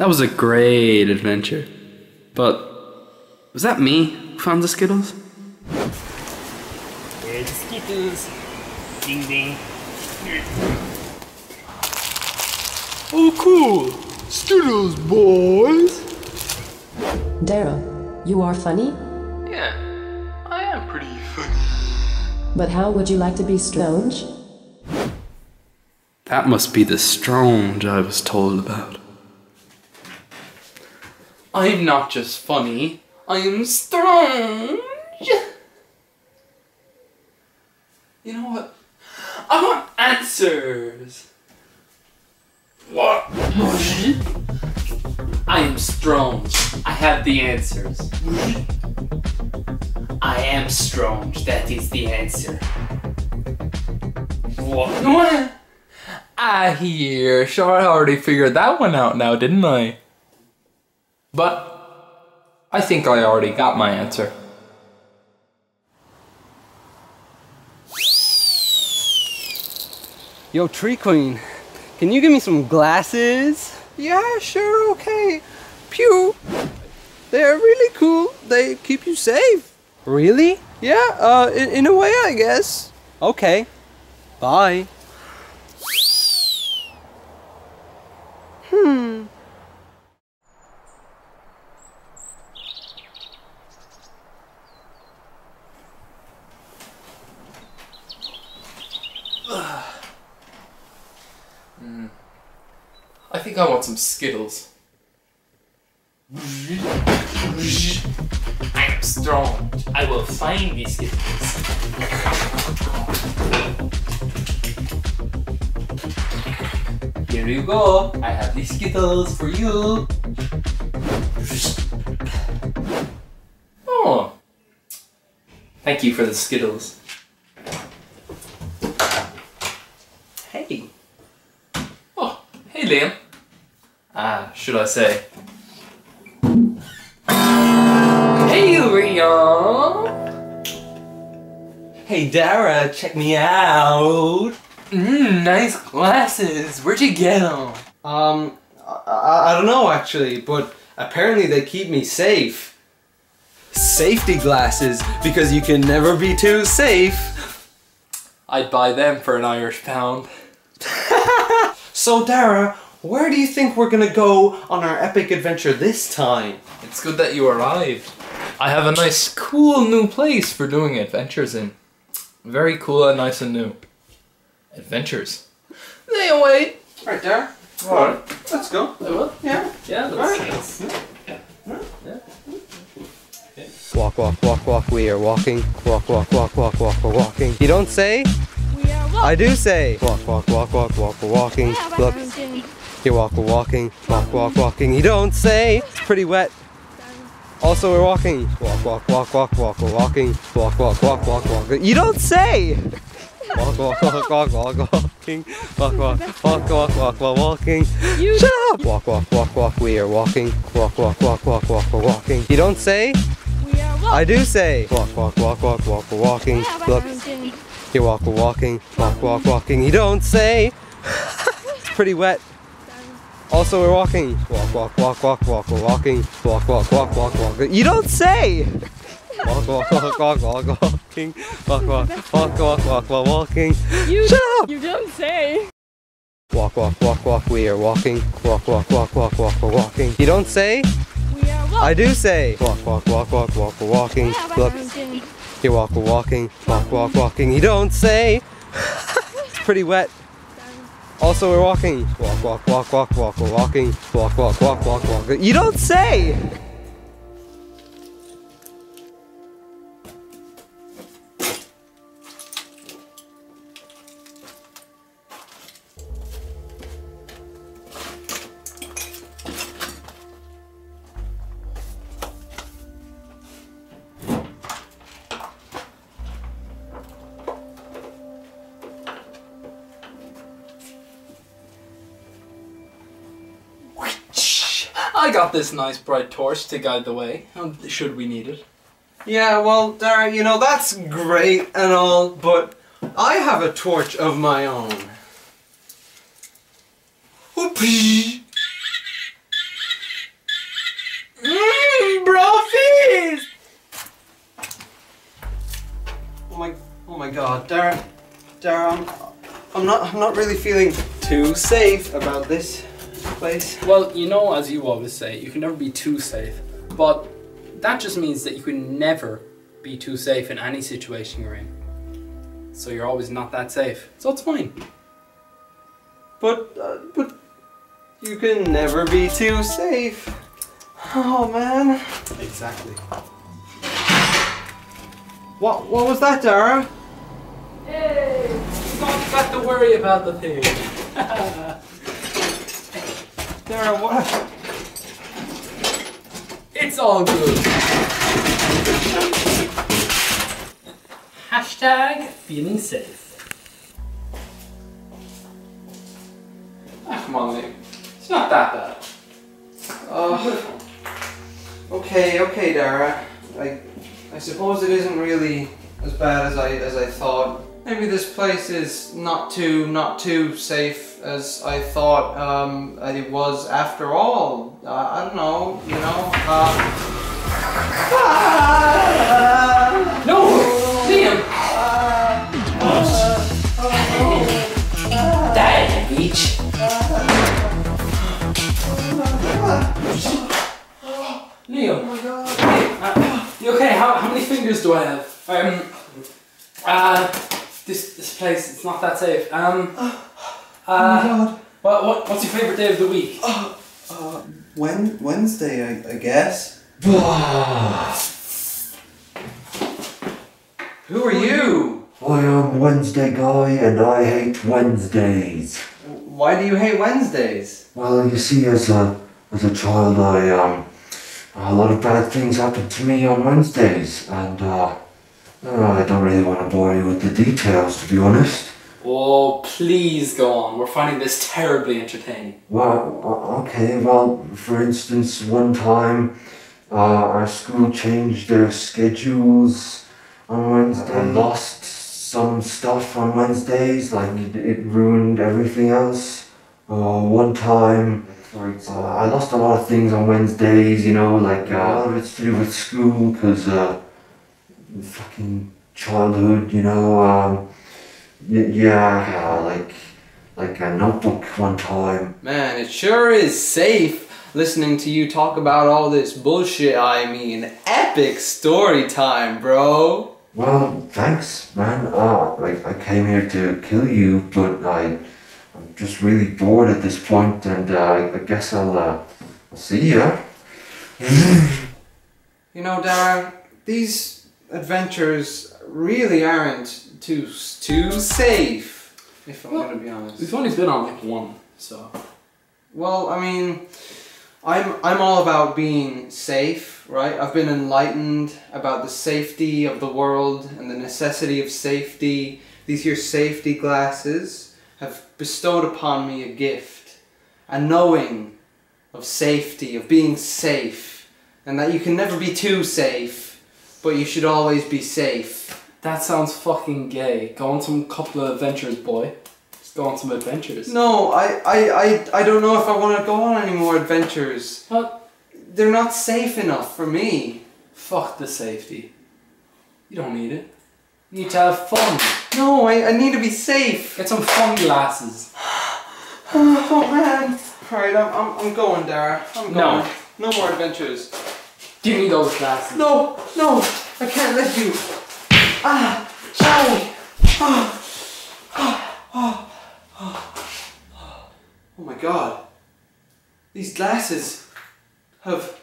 That was a great adventure. But was that me who found the Skittles? There's the Skittles. Ding ding. Oh cool! Skittles boys! Daryl, you are funny? Yeah, I am pretty funny. But how would you like to be Stronge? That must be the Stronge I was told about. I'm not just funny, I am Stronge! You know what? I want answers! What? I am Stronge. I have the answers. I am Stronge. That is the answer. What? Ah, here. Sure, I already figured that one out now, didn't I? But I think I already got my answer. Yo, Tree Queen. Can you give me some glasses? Yeah, sure, okay. Pew! They're really cool. They keep you safe. Really? Yeah, in a way, I guess. Okay. Bye. I think I want some Skittles. I am strong. I will find these Skittles. Here you go. I have these Skittles for you. Oh. Thank you for the Skittles. Hey. Oh, hey Liam. Ah, should I say? Hey, Liam! Hey, Dara, check me out! Nice glasses! Where'd you get them? I don't know actually, but apparently they keep me safe. Safety glasses, because you can never be too safe. I'd buy them for an Irish pound. So, Dara, where do you think we're gonna go on our epic adventure this time? It's good that you arrived. I have a nice, cool new place for doing adventures in. Very cool and nice and new. Adventures. They away. Right there. Alright. Let's go. I will? Yeah. Yeah, let's go. Yeah. Walk, walk, walk, walk, we are walking. Walk, walk, walk, walk, walk, we're walking. You don't say? We are walking. I do say. Walk, walk, walk, walk, walk, we're walking. Look. You walk, we're walking, walk, walk, walking. You don't say. It's pretty wet. Also, we're walking. Walk, walk, walk, walk, walk, we're walking. Walk, walk, walk, walk, walk. You don't say. Walk, walk, walk, walk, walk, walking. Walk, walk, walk, walk, walk, walking. Shut up. Walk, walk, walk, walk. We are walking. Walk, walk, walk, walk, walk, we're walking. You don't say. We are walking. I do say. Walk, walk, walk, walk, walk, we're walking. Look. You walk, we're walking. Walk, walk, walking. You don't say. It's pretty wet. Also, we're walking. Walk, walk, walk, walk, walk, we're walking. Walk, walk, walk, walk, walk. You don't say! Walk, walk, walk, walk, walk, walking. Walk, walk, walk, walk, walk, walk, walking. Shut up! You don't say! Walk, walk, walk, walk, we are walking. Walk, walk, walk, walk, walk, we're walking. You don't say? We are walking. I do say. Walk, walk, walk, walk, walk, we're walking. Look. You walk, we're walking. Walk, walk, walking. You don't say! It's pretty wet. Also, we're walking. Walk, walk, walk, walk, walk, we're walking. Walk, walk, walk, walk, walk. You don't say! I got this nice bright torch to guide the way, should we need it. Yeah, well, Dara, you know, that's great and all, but I have a torch of my own. Whoopee! my god, Darren, I'm not really feeling too safe about this place. Well, you know, as you always say, you can never be too safe, but that just means that you can never be too safe in any situation you're in. So you're always not that safe. So it's fine. But you can never be too safe. Oh man. Exactly. What was that, Dara? Hey, you don't have to worry about the thing. Dara, what? It's all good. Hashtag feeling safe. Ah, come on, Liam. It's not that bad. Oh. Okay, Dara. I suppose it isn't really as bad as I thought. Maybe this place is not too safe as I thought it was after all. I don't know, you know. No! Liam! Die at the beach! Liam! Oh my god! You okay? How many fingers do I have? This place, it's not that safe. What's your favorite day of the week? Wednesday, I guess. Who are you? I am Wednesday Guy and I hate Wednesdays. Why do you hate Wednesdays? Well, you see, as a child, a lot of bad things happened to me on Wednesdays, and I don't really want to bore you with the details, to be honest. Oh, please go on. We're finding this terribly entertaining. Well, okay. Well, for instance, one time our school changed their schedules on Wednesday. I lost some stuff on Wednesdays, like it ruined everything else. One time, I lost a lot of things on Wednesdays, you know, like a lot of it's to do with school, because fucking childhood, you know, like a notebook one time. Man, it sure is safe listening to you talk about all this bullshit. I mean, epic story time, bro. Well, thanks, man. I came here to kill you, but I'm just really bored at this point, and I guess I'll see ya. You know, Darren, these adventures really aren't too safe, if I'm gonna be honest. We've only been on like one, so. Well, I mean, I'm all about being safe, right? I've been enlightened about the safety of the world and the necessity of safety. These here safety glasses have bestowed upon me a gift, a knowing of safety, of being safe, and that you can never be too safe, but you should always be safe. That sounds fucking gay. Go on some couple of adventures, boy. Just go on some adventures. No, I don't know if I want to go on any more adventures. What? They're not safe enough for me. Fuck the safety. You don't need it. You need to have fun. No, I need to be safe. Get some fun glasses. Oh man. Alright, I'm going, Dara. I'm going. No more adventures. Give me those glasses. No, I can't let you. Oh my god. These glasses have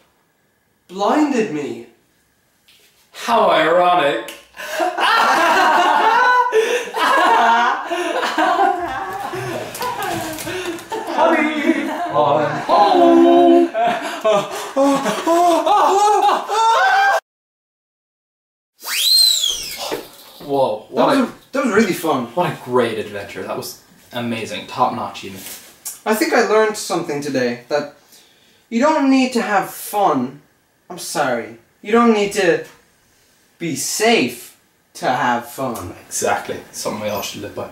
blinded me. How ironic. Whoa, that was really fun. What a great adventure. That was amazing. Top-notch, even. I think I learned something today, that you don't need to have fun. I'm sorry. You don't need to be safe to have fun. Exactly. Something we all should live by.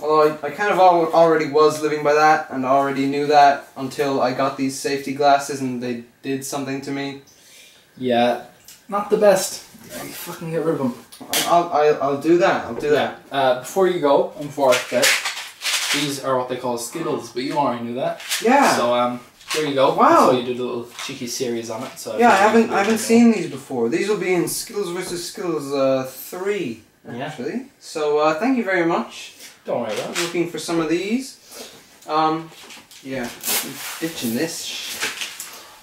Although I kind of already was living by that, and already knew that, until I got these safety glasses and they did something to me. Yeah, not the best. You fucking get rid of them. I'll do that. I'll do that. Before you go, these are what they call Skittles, but you already knew that. Yeah. So there you go. Wow. So you did a little cheeky series on it. So yeah, I haven't seen these before. These will be in Skittles vs. Skittles 3 actually. Yeah. So thank you very much. Don't worry about it. Looking for some of these. Yeah, I'm ditching this.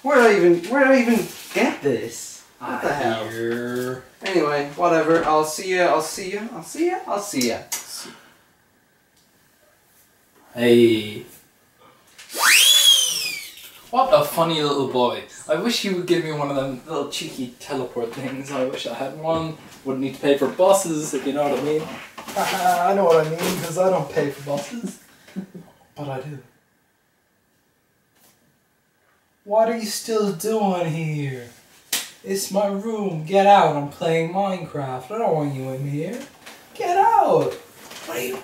Where did I even get this? What the hell? Here. Anyway, whatever. I'll see ya. I'll see ya. Hey. What a funny little boy. I wish he would give me one of them little cheeky teleport things. I wish I had one. Wouldn't need to pay for buses, if you know what I mean. I know what I mean, because I don't pay for buses. But I do. What are you still doing here? It's my room. Get out. I'm playing Minecraft. I don't want you in here. Get out. What are you...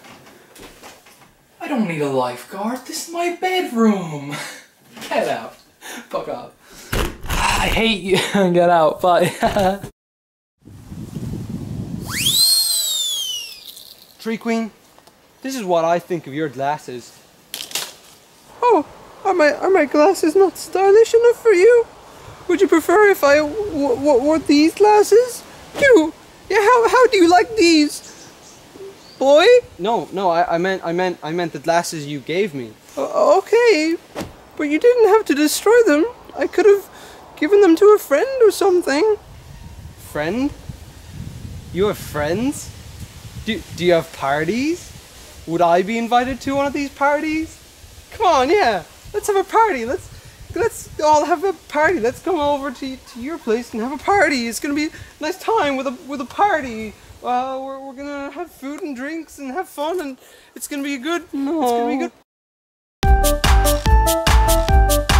I don't need a lifeguard. This is my bedroom. Get out. Fuck off. I hate you. Get out. Bye. Tree Queen, this is what I think of your glasses. Oh, are my glasses not stylish enough for you? Would you prefer if I wore these glasses? Yeah. How do you like these? Boy? No, I meant the glasses you gave me. Okay, but you didn't have to destroy them. I could have given them to a friend or something. Friend? You have friends? Do you have parties? Would I be invited to one of these parties? Come on, yeah, let's have a party. Let's all have a party. Let's come over to your place and have a party. It's gonna be a nice time with a party. We're gonna have food and drinks and have fun, and it's gonna be good. It's gonna be good.